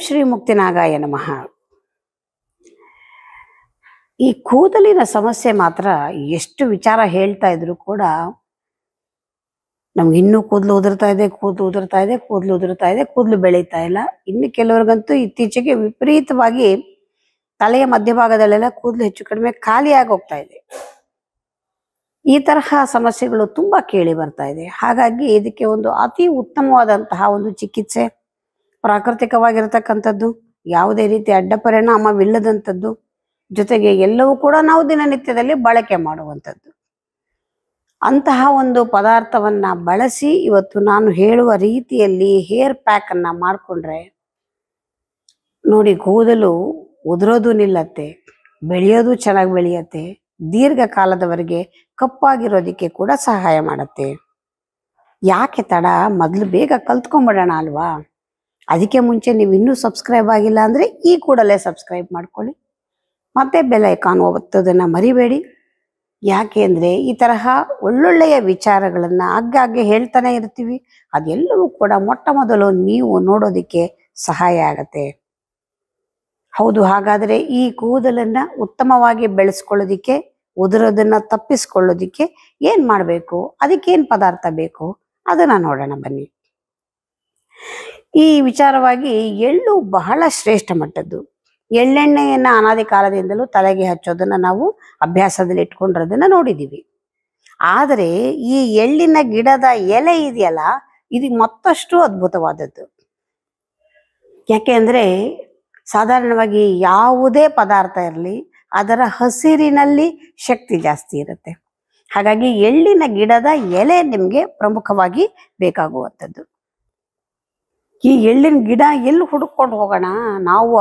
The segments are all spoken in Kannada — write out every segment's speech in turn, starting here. ఓం శ్రీ ముక్తినాగాయ నమః. ಈ ಕೂದಲಿನ ಸಮಸ್ಯೆ ಮಾತ್ರ ಎಷ್ಟು ವಿಚಾರ ಹೇಳ್ತಾ ಇದ್ರೂ ಕೂಡ ನಮಗೆ ಇನ್ನೂ ಕೂದಲು ಉದುರ್ತಾ ಇದೆ, ಕೂದಲು ಬೆಳೀತಾ ಇಲ್ಲ. ಇನ್ನು ಕೆಲವರಿಗಂತೂ ಇತ್ತೀಚೆಗೆ ವಿಪರೀತವಾಗಿ ತಲೆಯ ಮಧ್ಯಭಾಗದಲ್ಲೆಲ್ಲ ಕೂದಲು ಹೆಚ್ಚು ಕಡಿಮೆ ಖಾಲಿಯಾಗಿ ಹೋಗ್ತಾ ಇದೆ. ಈ ತರಹ ಸಮಸ್ಯೆಗಳು ತುಂಬಾ ಕೇಳಿ ಬರ್ತಾ ಇದೆ. ಹಾಗಾಗಿ ಇದಕ್ಕೆ ಒಂದು ಅತಿ ಉತ್ತಮವಾದಂತಹ ಒಂದು ಚಿಕಿತ್ಸೆ, ಪ್ರಾಕೃತಿಕವಾಗಿರತಕ್ಕಂಥದ್ದು, ಯಾವುದೇ ರೀತಿ ಅಡ್ಡ ಪರಿಣಾಮವಿಲ್ಲದಂಥದ್ದು, ಜೊತೆಗೆ ಎಲ್ಲವೂ ಕೂಡ ನಾವು ದಿನನಿತ್ಯದಲ್ಲಿ ಬಳಕೆ ಮಾಡುವಂಥದ್ದು. ಅಂತಹ ಒಂದು ಪದಾರ್ಥವನ್ನ ಬಳಸಿ ಇವತ್ತು ನಾನು ಹೇಳುವ ರೀತಿಯಲ್ಲಿ ಹೇರ್ ಪ್ಯಾಕ್ ಅನ್ನ ಮಾಡಿಕೊಂಡ್ರೆ ನೋಡಿ, ಕೂದಲು ಉದುರೋದು ನಿಲ್ಲತ್ತೆ, ಬೆಳೆಯೋದು ಚೆನ್ನಾಗಿ ಬೆಳೆಯತ್ತೆ, ದೀರ್ಘಕಾಲದವರೆಗೆ ಕಪ್ಪಾಗಿರೋದಕ್ಕೆ ಕೂಡ ಸಹಾಯ ಮಾಡುತ್ತೆ. ಯಾಕೆ ತಡ, ಮೊದಲು ಬೇಗ ಕಲ್ತ್ಕೊಂಡ್ಬಿಡೋಣ ಅಲ್ವಾ? ಅದಕ್ಕೆ ಮುಂಚೆ ನೀವು ಇನ್ನೂ ಸಬ್ಸ್ಕ್ರೈಬ್ ಆಗಿಲ್ಲ ಅಂದರೆ ಈ ಕೂಡಲೇ ಸಬ್ಸ್ಕ್ರೈಬ್ ಮಾಡ್ಕೊಳ್ಳಿ, ಮತ್ತೆ ಬೆಲ್ ಐಕಾನ್ ಒತ್ತೋದನ್ನು ಮರಿಬೇಡಿ. ಯಾಕೆ ಅಂದರೆ ಈ ತರಹ ಒಳ್ಳೊಳ್ಳೆಯ ವಿಚಾರಗಳನ್ನು ಆಗಾಗ್ಗೆ ಹೇಳ್ತಾನೆ ಇರ್ತೀವಿ, ಅದೆಲ್ಲವೂ ಕೂಡ ಮೊಟ್ಟ ಮೊದಲು ನೀವು ನೋಡೋದಕ್ಕೆ ಸಹಾಯ ಆಗತ್ತೆ. ಹೌದು, ಹಾಗಾದರೆ ಈ ಕೂದಲನ್ನು ಉತ್ತಮವಾಗಿ ಬೆಳೆಸ್ಕೊಳ್ಳೋದಿಕ್ಕೆ, ಉದುರೋದನ್ನು ತಪ್ಪಿಸ್ಕೊಳ್ಳೋದಿಕ್ಕೆ ಏನು ಮಾಡಬೇಕು, ಅದಕ್ಕೇನು ಪದಾರ್ಥ ಬೇಕು, ಅದನ್ನು ನೋಡೋಣ ಬನ್ನಿ. ಈ ವಿಚಾರವಾಗಿ ಎಳ್ಳು ಬಹಳ ಶ್ರೇಷ್ಠ ಮಟ್ಟದ್ದು. ಎಳ್ಳೆಣ್ಣೆಯನ್ನು ಅನಾದಿ ಕಾಲದಿಂದಲೂ ತಲೆಗೆ ಹಚ್ಚೋದನ್ನು ನಾವು ಅಭ್ಯಾಸದಲ್ಲಿ ಇಟ್ಕೊಂಡಿರೋದನ್ನು ನೋಡಿದ್ದೀವಿ. ಆದರೆ ಈ ಎಳ್ಳಿನ ಗಿಡದ ಎಲೆ ಇದೆಯಲ್ಲ, ಇದು ಮತ್ತಷ್ಟು ಅದ್ಭುತವಾದದ್ದು. ಯಾಕೆಂದರೆ ಸಾಧಾರಣವಾಗಿ ಯಾವುದೇ ಪದಾರ್ಥ ಇರಲಿ, ಅದರ ಹಸಿರಿನಲ್ಲಿ ಶಕ್ತಿ ಜಾಸ್ತಿ ಇರುತ್ತೆ. ಹಾಗಾಗಿ ಎಳ್ಳಿನ ಗಿಡದ ಎಲೆ ನಿಮಗೆ ಪ್ರಮುಖವಾಗಿ ಬೇಕಾಗುವಂಥದ್ದು. ಈ ಎಳ್ಳಿನ ಗಿಡ ಎಲ್ಲಿ ಹುಡುಕೊಂಡು ಹೋಗೋಣ ನಾವು,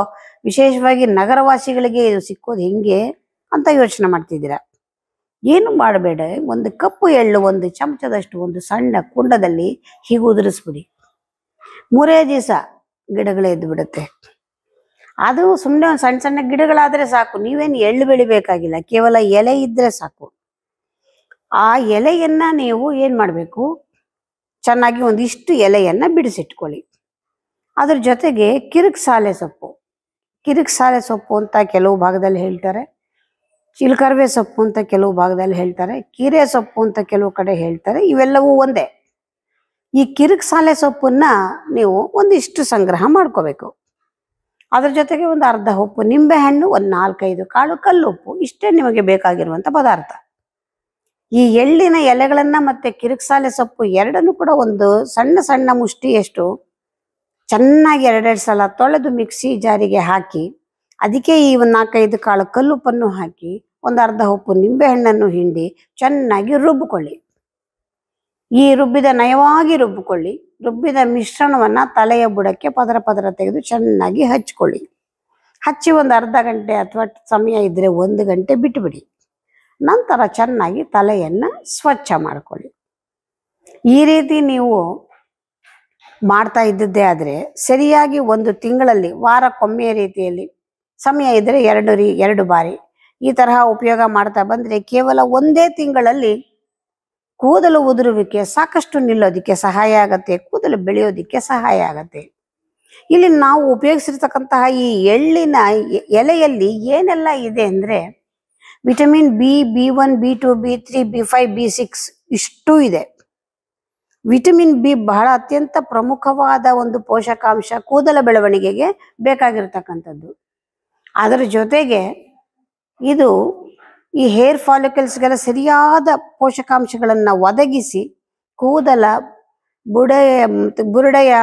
ವಿಶೇಷವಾಗಿ ನಗರವಾಸಿಗಳಿಗೆ ಇದು ಸಿಕ್ಕೋದು ಹೆಂಗೆ ಅಂತ ಯೋಚನೆ ಮಾಡ್ತಿದ್ದೀರ. ಏನು ಮಾಡಬೇಡ, ಒಂದು ಕಪ್ಪು ಎಳ್ಳು ಒಂದು ಚಮಚದಷ್ಟು ಒಂದು ಸಣ್ಣ ಕುಂಡದಲ್ಲಿ ಹೀಗೆ ಉದುರಿಸ್ಬಿಡಿ. ಮೂರೇ ದಿವಸ ಗಿಡಗಳೇ ಎದ್ದು ಬಿಡುತ್ತೆ. ಅದು ಸುಮ್ಮನೆ ಒಂದು ಸಣ್ಣ ಸಣ್ಣ ಗಿಡಗಳಾದರೆ ಸಾಕು, ನೀವೇನು ಎಳ್ಳು ಬೆಳಿಬೇಕಾಗಿಲ್ಲ, ಕೇವಲ ಎಲೆ ಇದ್ದರೆ ಸಾಕು. ಆ ಎಲೆಯನ್ನು ನೀವು ಏನು ಮಾಡಬೇಕು, ಚೆನ್ನಾಗಿ ಒಂದಿಷ್ಟು ಎಲೆಯನ್ನು ಬಿಡಿಸಿಟ್ಕೊಳ್ಳಿ. ಅದ್ರ ಜೊತೆಗೆ ಕಿರಿಕ್ ಸಾಲೆ ಸೊಪ್ಪು ಅಂತ ಕೆಲವು ಭಾಗದಲ್ಲಿ ಹೇಳ್ತಾರೆ, ಚಿಲ್ಕರ್ವೆ ಸೊಪ್ಪು ಅಂತ ಕೆಲವು ಭಾಗದಲ್ಲಿ ಹೇಳ್ತಾರೆ, ಕೀರೆ ಸೊಪ್ಪು ಅಂತ ಕೆಲವು ಕಡೆ ಹೇಳ್ತಾರೆ. ಇವೆಲ್ಲವೂ ಒಂದೇ. ಈ ಕಿರಿಕ್ ಸಾಲೆ ಸೊಪ್ಪನ್ನ ನೀವು ಒಂದಿಷ್ಟು ಸಂಗ್ರಹ ಮಾಡ್ಕೋಬೇಕು. ಅದ್ರ ಜೊತೆಗೆ ಒಂದು ಅರ್ಧ ಉಪ್ಪು ನಿಂಬೆಹಣ್ಣು, ಒಂದು 4-5 ಕಾಳು ಕಲ್ಲುಪ್ಪು, ಇಷ್ಟೇ ನಿಮಗೆ ಬೇಕಾಗಿರುವಂಥ ಪದಾರ್ಥ. ಈ ಎಳ್ಳಿನ ಎಲೆಗಳನ್ನು ಮತ್ತು ಕಿರಿಕ್ ಸಾಲೆ ಸೊಪ್ಪು ಎರಡನ್ನೂ ಕೂಡ ಒಂದು ಸಣ್ಣ ಸಣ್ಣ ಮುಷ್ಟಿಯಷ್ಟು ಚೆನ್ನಾಗಿ 2-2 ಸಲ ತೊಳೆದು ಮಿಕ್ಸಿ ಜಾರಿಗೆ ಹಾಕಿ, ಅದಕ್ಕೆ ಈ 4-5 ಕಾಳು ಕಲ್ಲುಪ್ಪನ್ನು ಹಾಕಿ, ಒಂದು ಅರ್ಧ ಉಪ್ಪು ನಿಂಬೆಹಣ್ಣನ್ನು ಹಿಂಡಿ ಚೆನ್ನಾಗಿ ರುಬ್ಬಿಕೊಳ್ಳಿ. ಈ ನಯವಾಗಿ ರುಬ್ಬಿದ ಮಿಶ್ರಣವನ್ನು ತಲೆಯ ಬುಡಕ್ಕೆ ಪದರ ತೆಗೆದು ಚೆನ್ನಾಗಿ ಹಚ್ಕೊಳ್ಳಿ. ಹಚ್ಚಿ ಒಂದು ಅರ್ಧ ಗಂಟೆ ಅಥವಾ ಸಮಯ ಇದ್ದರೆ 1 ಗಂಟೆ ಬಿಟ್ಟುಬಿಡಿ. ನಂತರ ಚೆನ್ನಾಗಿ ತಲೆಯನ್ನು ಸ್ವಚ್ಛ ಮಾಡಿಕೊಳ್ಳಿ. ಈ ರೀತಿ ನೀವು ಮಾಡ್ತಾ ಇದ್ದದ್ದೇ ಆದರೆ ಸರಿಯಾಗಿ 1 ತಿಂಗಳಲ್ಲಿ, ವಾರಕ್ಕೊಮ್ಮೆ ರೀತಿಯಲ್ಲಿ ಸಮಯ ಇದ್ದರೆ 2 ಬಾರಿ ಈ ತರಹ ಉಪಯೋಗ ಮಾಡ್ತಾ ಬಂದರೆ ಕೇವಲ ಒಂದೇ ತಿಂಗಳಲ್ಲಿ ಕೂದಲು ಉದುರುವಿಕೆ ಸಾಕಷ್ಟು ನಿಲ್ಲೋದಕ್ಕೆ ಸಹಾಯ ಆಗತ್ತೆ, ಕೂದಲು ಬೆಳೆಯೋದಕ್ಕೆ ಸಹಾಯ ಆಗತ್ತೆ. ಇಲ್ಲಿ ನಾವು ಉಪಯೋಗಿಸಿರ್ತಕ್ಕಂತಹ ಈ ಎಳ್ಳಿನ ಎಲೆಯಲ್ಲಿ ಏನೆಲ್ಲ ಇದೆ ಅಂದರೆ vitamin B1, B2, B3, B5, B6 ಇಷ್ಟೂ ಇದೆ. ವಿಟಮಿನ್ ಬಿ ಬಹಳ ಅತ್ಯಂತ ಪ್ರಮುಖವಾದ ಒಂದು ಪೋಷಕಾಂಶ, ಕೂದಲ ಬೆಳವಣಿಗೆಗೆ ಬೇಕಾಗಿರ್ತಕ್ಕಂಥದ್ದು. ಅದರ ಜೊತೆಗೆ ಇದು ಈ ಹೇರ್ ಫಾಲಿಕಲ್ಸ್ಗೆಲ್ಲ ಸರಿಯಾದ ಪೋಷಕಾಂಶಗಳನ್ನು ಒದಗಿಸಿ ಕೂದಲ ಬುರುಡೆಯ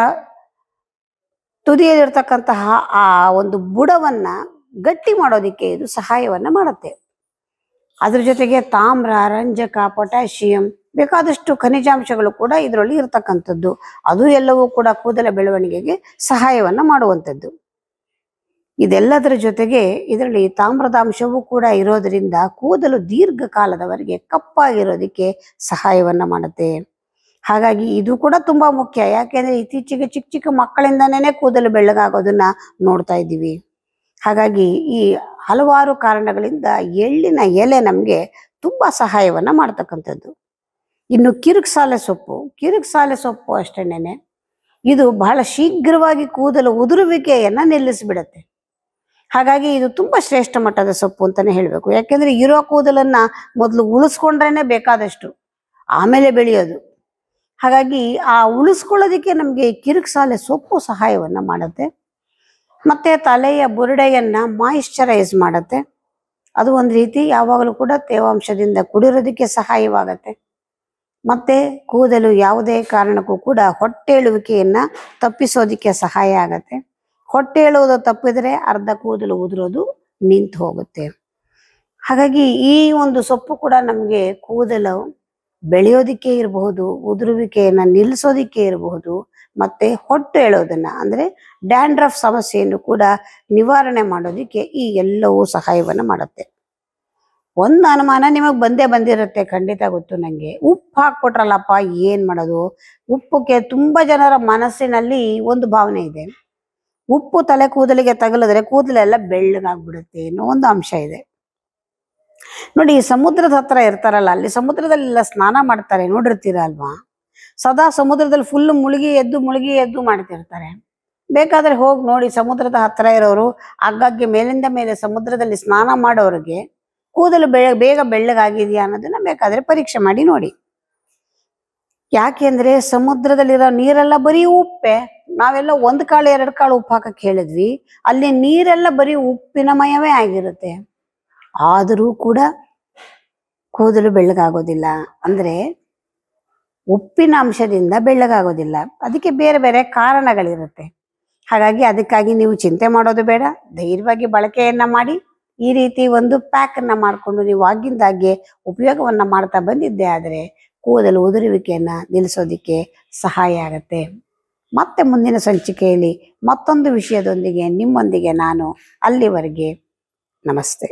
ತುದಿಯಲ್ಲಿರ್ತಕ್ಕಂತಹ ಆ ಒಂದು ಬುಡವನ್ನು ಗಟ್ಟಿ ಮಾಡೋದಕ್ಕೆ ಇದು ಸಹಾಯವನ್ನು ಮಾಡುತ್ತೆ. ಅದ್ರ ಜೊತೆಗೆ ತಾಮ್ರ, ರಂಜಕ, ಪೊಟ್ಯಾಷಿಯಂ ಬೇಕಾದಷ್ಟು ಖನಿಜಾಂಶಗಳು ಕೂಡ ಇದರಲ್ಲಿ ಇರತಕ್ಕಂಥದ್ದು. ಅದು ಎಲ್ಲವೂ ಕೂಡ ಕೂದಲ ಬೆಳವಣಿಗೆಗೆ ಸಹಾಯವನ್ನು ಮಾಡುವಂಥದ್ದು. ಇದೆಲ್ಲದರ ಜೊತೆಗೆ ಇದರಲ್ಲಿ ತಾಮ್ರದ ಅಂಶವೂ ಕೂಡ ಇರೋದರಿಂದ ಕೂದಲು ದೀರ್ಘಕಾಲದವರೆಗೆ ಕಪ್ಪಾಗಿರೋದಕ್ಕೆ ಸಹಾಯವನ್ನು ಮಾಡುತ್ತೆ. ಹಾಗಾಗಿ ಇದು ಕೂಡ ತುಂಬ ಮುಖ್ಯ. ಯಾಕೆಂದರೆ ಇತ್ತೀಚೆಗೆ ಚಿಕ್ಕ ಚಿಕ್ಕ ಮಕ್ಕಳಿಂದನೇ ಕೂದಲು ಬೆಳ್ಳಗಾಗೋದನ್ನು ನೋಡ್ತಾ ಇದ್ದೀವಿ. ಹಾಗಾಗಿ ಈ ಹಲವಾರು ಕಾರಣಗಳಿಂದ ಎಳ್ಳಿನ ಎಲೆ ನಮಗೆ ತುಂಬ ಸಹಾಯವನ್ನು ಮಾಡ್ತಕ್ಕಂಥದ್ದು. ಇನ್ನು ಕಿರಿಕ್ ಸಾಲೆ ಸೊಪ್ಪು ಅಷ್ಟೇನೆ ಇದು ಬಹಳ ಶೀಘ್ರವಾಗಿ ಕೂದಲು ಉದುರುವಿಕೆಯನ್ನು ನಿಲ್ಲಿಸಿಬಿಡುತ್ತೆ. ಹಾಗಾಗಿ ಇದು ತುಂಬಾ ಶ್ರೇಷ್ಠ ಮಟ್ಟದ ಸೊಪ್ಪು ಅಂತಾನೆ ಹೇಳಬೇಕು. ಯಾಕೆಂದ್ರೆ ಇರೋ ಕೂದಲನ್ನ ಮೊದಲು ಉಳಿಸಿಕೊಂಡ್ರೇನೆ ಬೇಕಾದಷ್ಟು ಆಮೇಲೆ ಬೆಳೆಯೋದು. ಹಾಗಾಗಿ ಆ ಉಳಿಸಿಕೊಳ್ಳೋದಕ್ಕೆ ನಮಗೆ ಕಿರುಕಸಾಲೆ ಸೊಪ್ಪು ಸಹಾಯವನ್ನ ಮಾಡುತ್ತೆ. ಮತ್ತೆ ತಲೆಯ ಬುರುಡೆಯನ್ನ ಮಾಯಿಶ್ಚರೈಸ್ ಮಾಡುತ್ತೆ. ಅದು ಒಂದು ರೀತಿ ಯಾವಾಗಲೂ ಕೂಡ ತೇವಾಂಶದಿಂದ ಕೂಡಿರೋದಕ್ಕೆ ಸಹಾಯವಾಗುತ್ತೆ. ಮತ್ತೆ ಕೂದಲು ಯಾವುದೇ ಕಾರಣಕ್ಕೂ ಕೂಡ ಹೊಟ್ಟೆಳುವಿಕೆಯನ್ನು ತಪ್ಪಿಸೋದಕ್ಕೆ ಸಹಾಯ ಆಗುತ್ತೆ. ಹೊಟ್ಟೆಳುವುದು ತಪ್ಪಿದರೆ ಅರ್ಧ ಕೂದಲು ಉದುರೋದು ನಿಂತು ಹೋಗುತ್ತೆ. ಹಾಗಾಗಿ ಈ ಒಂದು ಸೊಪ್ಪು ಕೂಡ ನಮಗೆ ಕೂದಲು ಬೆಳೆಯೋದಕ್ಕೆ ಇರಬಹುದು, ಉದುರುವಿಕೆಯನ್ನು ನಿಲ್ಲಿಸೋದಕ್ಕೆ ಇರಬಹುದು, ಮತ್ತೆ ಹೊಟ್ಟು ಎಳೋದನ್ನು ಅಂದರೆ ಡ್ಯಾಂಡ್ರಫ್ ಸಮಸ್ಯೆಯನ್ನು ಕೂಡ ನಿವಾರಣೆ ಮಾಡೋದಕ್ಕೆ ಈ ಎಲ್ಲವೂ ಸಹಾಯವನ್ನು ಮಾಡುತ್ತೆ. ಒಂದು ಅನುಮಾನ ನಿಮಗೆ ಬಂದೇ ಬಂದಿರುತ್ತೆ, ಖಂಡಿತ ಗೊತ್ತು ನನಗೆ. ಉಪ್ಪು ಹಾಕ್ಬಿಟ್ರಲ್ಲಪ್ಪ ಏನು ಮಾಡೋದು? ಉಪ್ಪಕ್ಕೆ ತುಂಬ ಜನರ ಮನಸ್ಸಿನಲ್ಲಿ ಒಂದು ಭಾವನೆ ಇದೆ, ಉಪ್ಪು ತಲೆ ಕೂದಲಿಗೆ ತಗಲಿದ್ರೆ ಕೂದಲೆಲ್ಲ ಬೆಳ್ಳಗಾಗ್ಬಿಡುತ್ತೆ ಅನ್ನೋ ಒಂದು ಅಂಶ ಇದೆ. ನೋಡಿ, ಸಮುದ್ರದ ಹತ್ರ ಇರ್ತಾರಲ್ಲ, ಅಲ್ಲಿ ಸಮುದ್ರದಲ್ಲೆಲ್ಲ ಸ್ನಾನ ಮಾಡ್ತಾರೆ, ನೋಡಿರ್ತೀರ ಅಲ್ವಾ? ಸದಾ ಸಮುದ್ರದಲ್ಲಿ ಫುಲ್ ಮುಳುಗಿ ಎದ್ದು ಮಾಡ್ತಿರ್ತಾರೆ. ಬೇಕಾದ್ರೆ ಹೋಗಿ ನೋಡಿ, ಸಮುದ್ರದ ಹತ್ರ ಇರೋರು ಆಗಾಗ್ಗೆ ಮೇಲಿಂದ ಮೇಲೆ ಸಮುದ್ರದಲ್ಲಿ ಸ್ನಾನ ಮಾಡೋರಿಗೆ ಕೂದಲು ಬೇಗ ಬೆಳ್ಳಗಾಗಿದೆಯಾ ಅನ್ನೋದನ್ನ ಬೇಕಾದ್ರೆ ಪರೀಕ್ಷೆ ಮಾಡಿ ನೋಡಿ. ಯಾಕೆಂದ್ರೆ ಸಮುದ್ರದಲ್ಲಿರೋ ನೀರೆಲ್ಲ ಬರೀ ಉಪ್ಪೆ. ನಾವೆಲ್ಲ ಒಂದು ಕಾಳು ಎರಡು ಕಾಳು ಉಪ್ಪು ಹಾಕಕ್ಕೆ ಹೇಳಿದ್ವಿ, ಅಲ್ಲಿ ನೀರೆಲ್ಲ ಬರೀ ಉಪ್ಪಿನಮಯವೇ ಆಗಿರುತ್ತೆ. ಆದರೂ ಕೂಡ ಕೂದಲು ಬೆಳ್ಳಗಾಗೋದಿಲ್ಲ. ಅಂದ್ರೆ ಉಪ್ಪಿನ ಅಂಶದಿಂದ ಬೆಳ್ಳಗಾಗೋದಿಲ್ಲ. ಅದಕ್ಕೆ ಬೇರೆ ಬೇರೆ ಕಾರಣಗಳಿರುತ್ತೆ. ಹಾಗಾಗಿ ಅದಕ್ಕಾಗಿ ನೀವು ಚಿಂತೆ ಮಾಡೋದು ಬೇಡ. ಧೈರ್ಯವಾಗಿ ಬಳಕೆಯನ್ನ ಮಾಡಿ. ಈ ರೀತಿ ಒಂದು ಪ್ಯಾಕ್ ಅನ್ನ ಮಾಡಿಕೊಂಡು ನೀವು ಆಗಿಂದಾಗೆ ಉಪಯೋಗವನ್ನ ಮಾಡ್ತಾ ಬಂದಿದ್ದೆ ಆದರೆ ಕೂದಲು ಉದುರುವಿಕೆಯನ್ನ ನಿಲ್ಲಿಸೋದಕ್ಕೆ ಸಹಾಯ ಆಗುತ್ತೆ. ಮತ್ತೆ ಮುಂದಿನ ಸಂಚಿಕೆಯಲ್ಲಿ ಮತ್ತೊಂದು ವಿಷಯದೊಂದಿಗೆ ನಿಮ್ಮೊಂದಿಗೆ ನಾನು. ಅಲ್ಲಿವರೆಗೆ ನಮಸ್ತೆ.